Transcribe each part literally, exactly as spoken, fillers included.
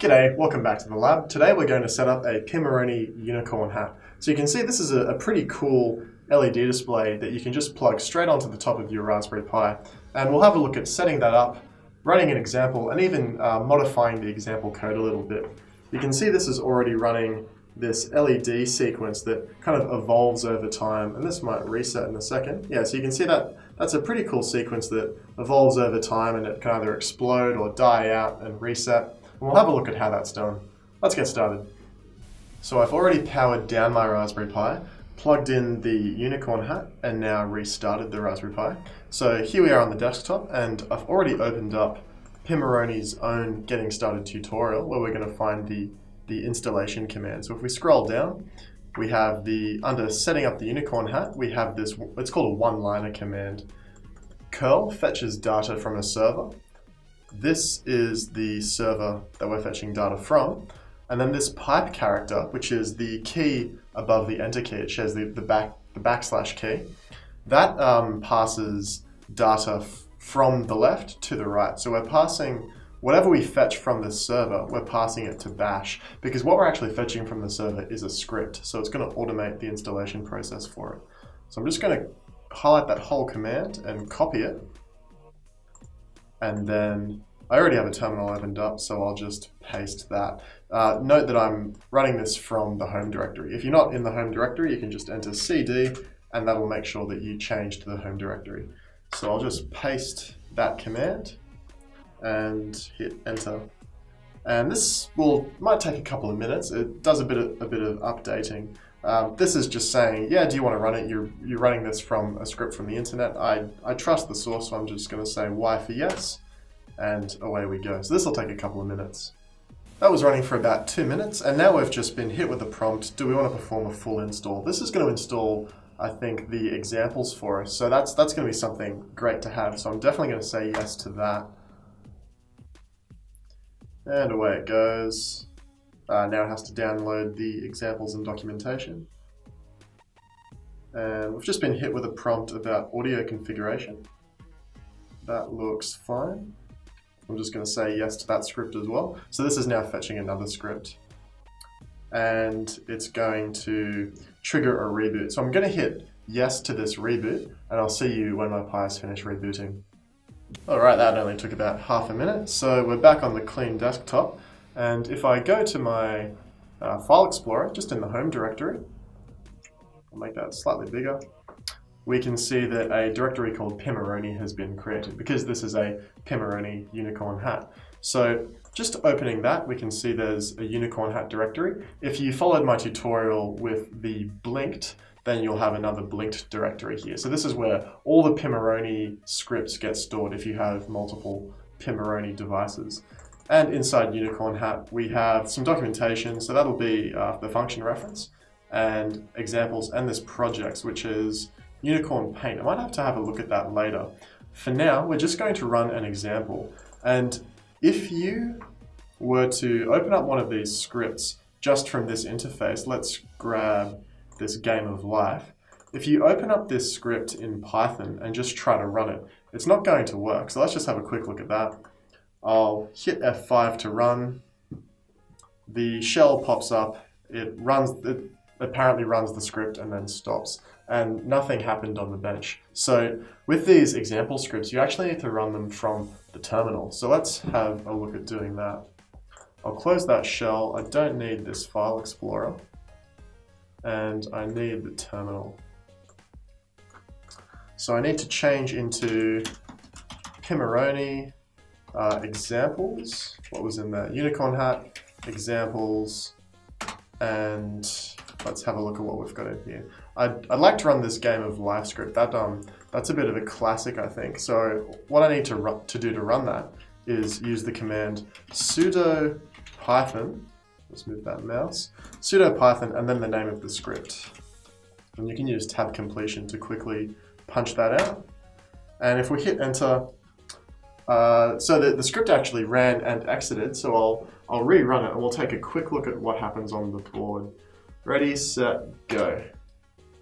G'day, welcome back to the lab. Today we're going to set up a Pimoroni unicorn hat. So you can see this is a, a pretty cool L E D display that you can just plug straight onto the top of your Raspberry Pi. And we'll have a look at setting that up, running an example, and even uh, modifying the example code a little bit. You can see this is already running this L E D sequence that kind of evolves over time, and this might reset in a second. Yeah, so you can see that that's a pretty cool sequence that evolves over time, and it can either explode or die out and reset. We'll have a look at how that's done. Let's get started. So I've already powered down my Raspberry Pi, plugged in the unicorn hat, and now restarted the Raspberry Pi. So here we are on the desktop, and I've already opened up Pimoroni's own Getting Started tutorial, where we're going to find the, the installation command. So if we scroll down, we have the, under setting up the unicorn hat, we have this, it's called a one-liner command. Curl fetches data from a server. This is the server that we're fetching data from. And then this pipe character, which is the key above the enter key, it shares the, the, back, the backslash key, that um, passes data from the left to the right. So we're passing whatever we fetch from this server, we're passing it to bash, because what we're actually fetching from the server is a script. So it's going to automate the installation process for it. So I'm just going to highlight that whole command and copy it. And then I already have a terminal opened up, so I'll just paste that. Uh, note that I'm running this from the home directory. If you're not in the home directory, you can just enter C D, and that'll make sure that you change to the home directory. So I'll just paste that command and hit enter. And this will might take a couple of minutes. It does a bit of, a bit of updating. Um, this is just saying, yeah, do you want to run it? You're, you're running this from a script from the internet. I, I trust the source, so I'm just going to say Y for yes, and away we go. So this will take a couple of minutes. That was running for about two minutes, and now we've just been hit with the prompt, do we want to perform a full install? This is going to install, I think, the examples for us, so that's, that's going to be something great to have, so I'm definitely going to say yes to that. And away it goes. Uh, now it has to download the examples and documentation. And we've just been hit with a prompt about audio configuration. That looks fine. I'm just going to say yes to that script as well. So this is now fetching another script. And it's going to trigger a reboot. So I'm going to hit yes to this reboot, and I'll see you when my Pi's finished rebooting. All right, that only took about half a minute. So we're back on the clean desktop. And if I go to my uh, file explorer, just in the home directory, I'll make that slightly bigger, we can see that a directory called Pimoroni has been created, because this is a Pimoroni unicorn hat. So just opening that, we can see there's a unicorn hat directory. If you followed my tutorial with the blinked, then you'll have another blinked directory here. So this is where all the Pimoroni scripts get stored if you have multiple Pimoroni devices. And inside Unicorn Hat, we have some documentation, so that'll be uh, the function reference, and examples, and this projects, which is Unicorn Paint. I might have to have a look at that later. For now, we're just going to run an example. And if you were to open up one of these scripts just from this interface, let's grab this Game of Life. If you open up this script in Python and just try to run it, it's not going to work. So let's just have a quick look at that. I'll hit F five to run. The shell pops up. It runs. It apparently runs the script and then stops. And nothing happened on the bench. So with these example scripts, you actually need to run them from the terminal. So let's have a look at doing that. I'll close that shell. I don't need this file explorer. And I need the terminal. So I need to change into Pimoroni. Uh, examples, what was in there? Unicorn hat, examples, and let's have a look at what we've got in here. I'd, I'd like to run this Game of Life script. That um, that's a bit of a classic, I think. So what I need to run, to do to run that is use the command sudo python. Let's move that mouse. Sudo python, and then the name of the script. And you can use tab completion to quickly punch that out. And if we hit enter. Uh, so the, the script actually ran and exited, so I'll, I'll rerun it and we'll take a quick look at what happens on the board. Ready, set, go.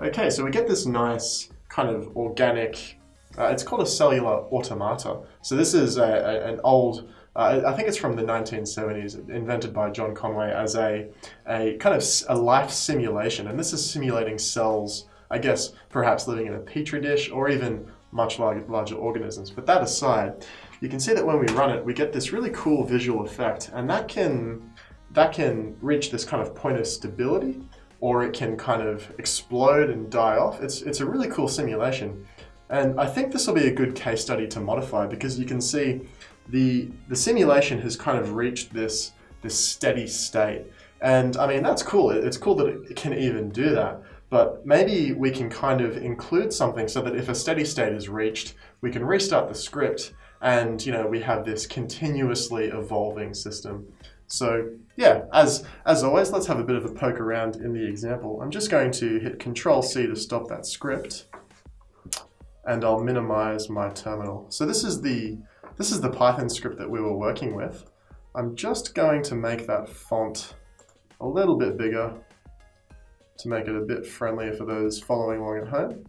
Okay, so we get this nice kind of organic, uh, it's called a cellular automata. So this is a, a, an old Uh, I think it's from the nineteen seventies, invented by John Conway as a, a kind of a life simulation. And this is simulating cells, I guess, perhaps living in a petri dish or even much larger, larger organisms. But that aside, you can see that when we run it, we get this really cool visual effect, and that can, that can reach this kind of point of stability, or it can kind of explode and die off. It's, it's a really cool simulation. And I think this will be a good case study to modify, because you can see the, the simulation has kind of reached this, this steady state. And I mean, that's cool. It's cool that it can even do that. But maybe we can kind of include something so that if a steady state is reached, we can restart the script and, you know, we have this continuously evolving system. So yeah, as, as always, let's have a bit of a poke around in the example. I'm just going to hit control C to stop that script, and I'll minimize my terminal. So this is the, this is the Python script that we were working with. I'm just going to make that font a little bit bigger to make it a bit friendlier for those following along at home.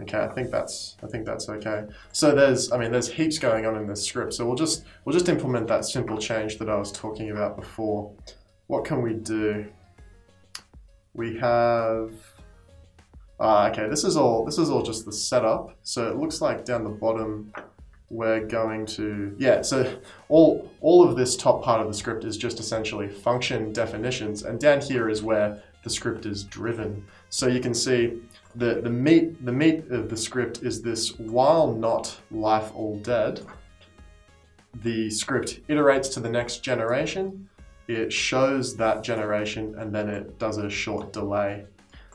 Okay, I think that's I think that's okay. So there's I mean there's heaps going on in this script. So we'll just we'll just implement that simple change that I was talking about before. What can we do? We have ah, okay. This is all this is all just the setup. So it looks like down the bottom, we're going to, yeah, so all, all of this top part of the script is just essentially function definitions, and down here is where the script is driven. So you can see the, the, meat, the meat of the script is this while not life all dead, the script iterates to the next generation, it shows that generation, and then it does a short delay.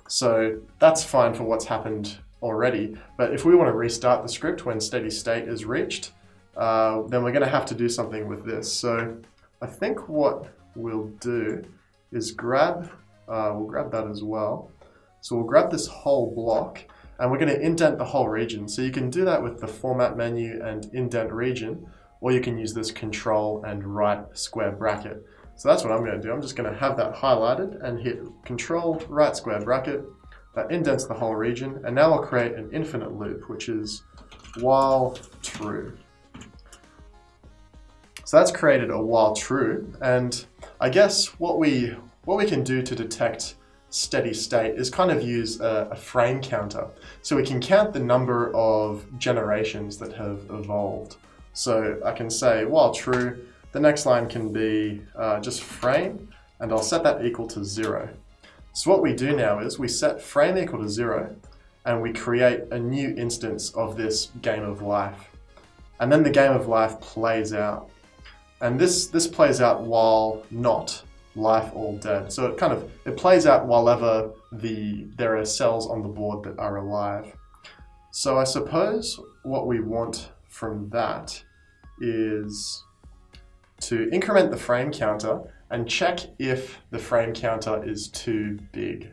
So that's fine for what's happened already, but if we want to restart the script when steady state is reached, uh, then we're going to have to do something with this. So I think what we'll do is grab, uh, we'll grab that as well. So we'll grab this whole block, and we're going to indent the whole region. So you can do that with the format menu and indent region, or you can use this control and right square bracket. So that's what I'm going to do. I'm just going to have that highlighted and hit control right square bracket. That indents the whole region, and now I'll create an infinite loop, which is while true. So that's created a while true, and I guess what we what we can do to detect steady state is kind of use a, a frame counter. So we can count the number of generations that have evolved. So I can say while true, the next line can be uh, just frame, and I'll set that equal to zero. So what we do now is we set frame equal to zero, and we create a new instance of this game of life. And then the game of life plays out. And this, this plays out while not life all dead. So it kind of, it plays out while ever the, there are cells on the board that are alive. So I suppose what we want from that is to increment the frame counter and check if the frame counter is too big.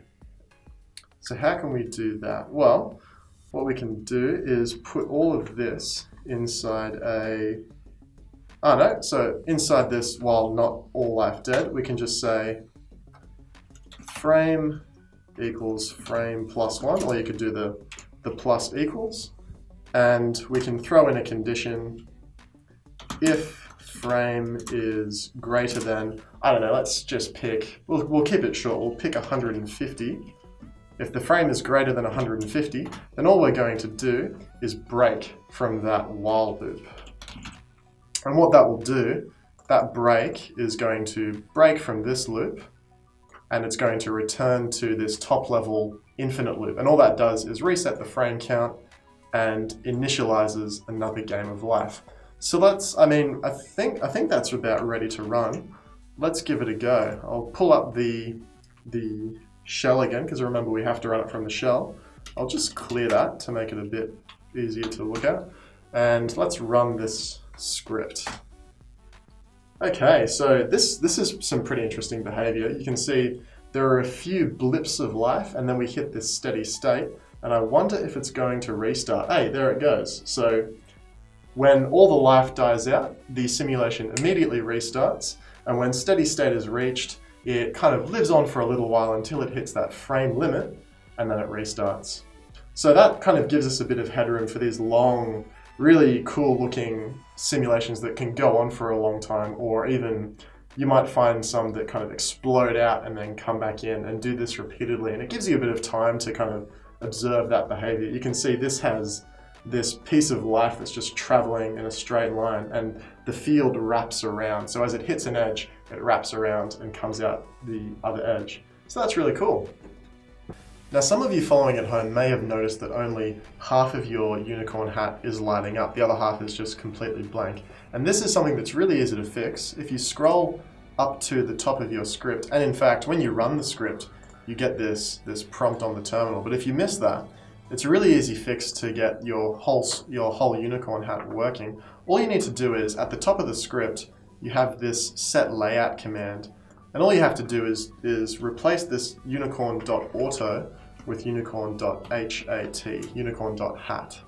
So how can we do that? Well, what we can do is put all of this inside a, oh no, so inside this while not all life dead, we can just say frame equals frame plus one, or you could do the, the plus equals, and we can throw in a condition if frame is greater than, I don't know, let's just pick, we'll, we'll keep it short, we'll pick one hundred fifty. If the frame is greater than one hundred fifty, then all we're going to do is break from that while loop. And what that will do, that break is going to break from this loop, and it's going to return to this top level infinite loop. And all that does is reset the frame count and initializes another game of life. So let's, I mean, I think I think that's about ready to run. Let's give it a go. I'll pull up the, the shell again, because remember we have to run it from the shell. I'll just clear that to make it a bit easier to look at. And let's run this script. Okay, so this, this is some pretty interesting behavior. You can see there are a few blips of life, and then we hit this steady state. And I wonder if it's going to restart. Hey, there it goes. So when all the life dies out, the simulation immediately restarts, and when steady state is reached, it kind of lives on for a little while until it hits that frame limit, and then it restarts. So that kind of gives us a bit of headroom for these long really cool looking simulations that can go on for a long time, or even you might find some that kind of explode out and then come back in and do this repeatedly. And it gives you a bit of time to kind of observe that behavior. You can see this has this piece of life that's just traveling in a straight line, and the field wraps around. So as it hits an edge, it wraps around and comes out the other edge. So that's really cool. Now, some of you following at home may have noticed that only half of your unicorn hat is lighting up. The other half is just completely blank. And this is something that's really easy to fix. If you scroll up to the top of your script, and in fact, when you run the script, you get this, this prompt on the terminal. But if you miss that, it's a really easy fix to get your whole, your whole unicorn hat working. All you need to do is, at the top of the script, you have this set layout command. And all you have to do is, is replace this unicorn.auto with unicorn.hat, unicorn.hat.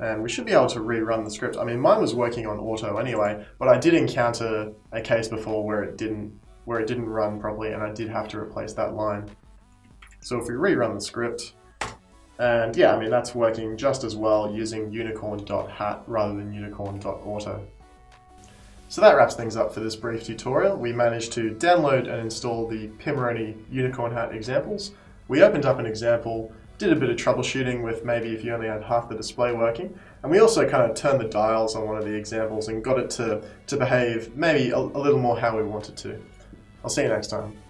And we should be able to rerun the script. I mean, mine was working on auto anyway, but I did encounter a case before where it didn't, where it didn't run properly, and I did have to replace that line. So if we rerun the script, and yeah, I mean, that's working just as well using unicorn.hat rather than unicorn.auto. So that wraps things up for this brief tutorial. We managed to download and install the Pimoroni unicorn hat examples. We opened up an example, did a bit of troubleshooting with maybe if you only had half the display working, and we also kind of turned the dials on one of the examples and got it to, to behave maybe a, a little more how we wanted to. I'll see you next time.